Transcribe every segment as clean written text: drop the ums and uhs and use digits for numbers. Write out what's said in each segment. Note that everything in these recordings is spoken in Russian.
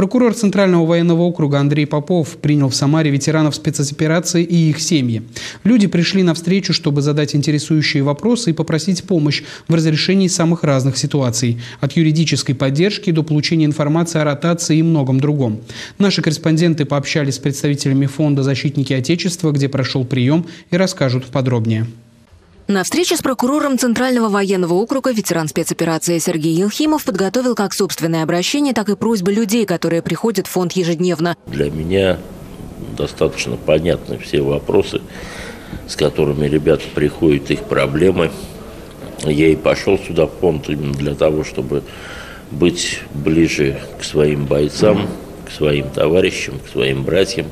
Прокурор Центрального военного округа Андрей Попов принял в Самаре ветеранов спецоперации и их семьи. Люди пришли навстречу, чтобы задать интересующие вопросы и попросить помощь в разрешении самых разных ситуаций, от юридической поддержки до получения информации о ротации и многом другом. Наши корреспонденты пообщались с представителями фонда «Защитники Отечества», где прошел прием, и расскажут подробнее. На встрече с прокурором Центрального военного округа ветеран спецоперации Сергей Елхимов подготовил как собственное обращение, так и просьбы людей, которые приходят в фонд ежедневно. Для меня достаточно понятны все вопросы, с которыми ребята приходят, их проблемы. Я и пошел сюда в фонд именно для того, чтобы быть ближе к своим бойцам, к своим товарищам, к своим братьям.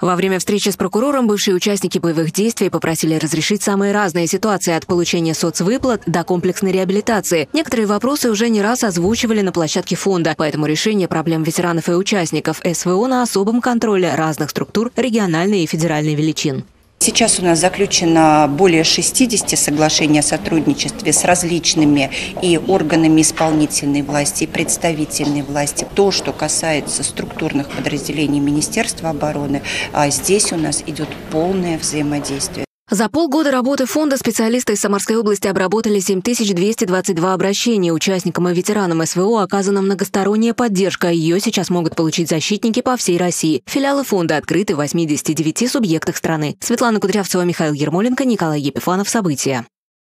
Во время встречи с прокурором бывшие участники боевых действий попросили разрешить самые разные ситуации, от получения соцвыплат до комплексной реабилитации. Некоторые вопросы уже не раз озвучивали на площадке фонда, поэтому решение проблем ветеранов и участников СВО на особом контроле разных структур региональной и федеральной величин. Сейчас у нас заключено более 60 соглашений о сотрудничестве с различными и органами исполнительной власти, и представительной власти. То, что касается структурных подразделений Министерства обороны, здесь у нас идет полное взаимодействие. За полгода работы фонда специалисты из Самарской области обработали 7222 обращения. Участникам и ветеранам СВО оказана многосторонняя поддержка. Ее сейчас могут получить защитники по всей России. Филиалы фонда открыты в 89 субъектах страны. Светлана Кудрявцева, Михаил Ермоленко, Николай Епифанов. События.